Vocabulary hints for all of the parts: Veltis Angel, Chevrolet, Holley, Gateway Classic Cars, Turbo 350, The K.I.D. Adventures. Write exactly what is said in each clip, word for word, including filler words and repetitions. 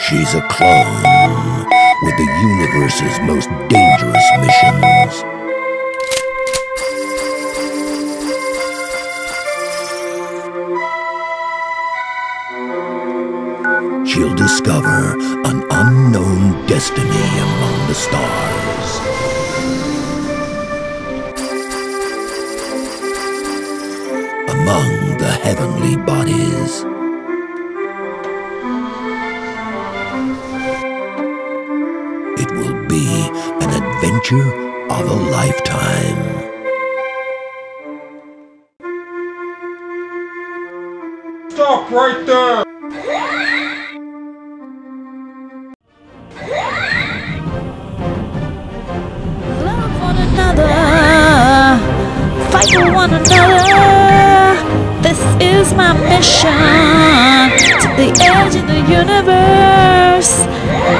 She's a clone with the universe's most dangerous missions. She'll discover an unknown destiny among the stars. Among the heavenly bodies. It will be an adventure of a lifetime. Stop right there! Love one another. Fight for one another. This is my mission. To the edge of the universe.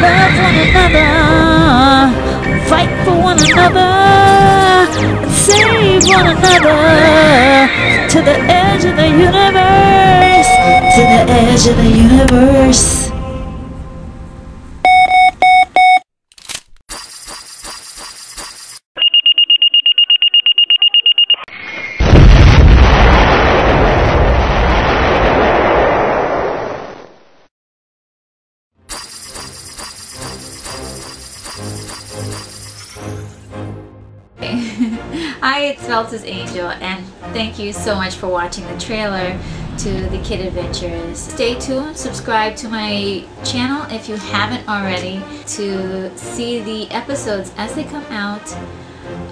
Love one another, fight for one another, and save one another. To the edge of the universe, to the edge of the universe. Hi, it's Veltis Angel, and thank you so much for watching the trailer to The K I D. Adventures. Stay tuned, subscribe to my channel if you haven't already to see the episodes as they come out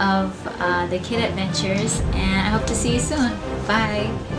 of uh, The K I D. Adventures, and I hope to see you soon. Bye!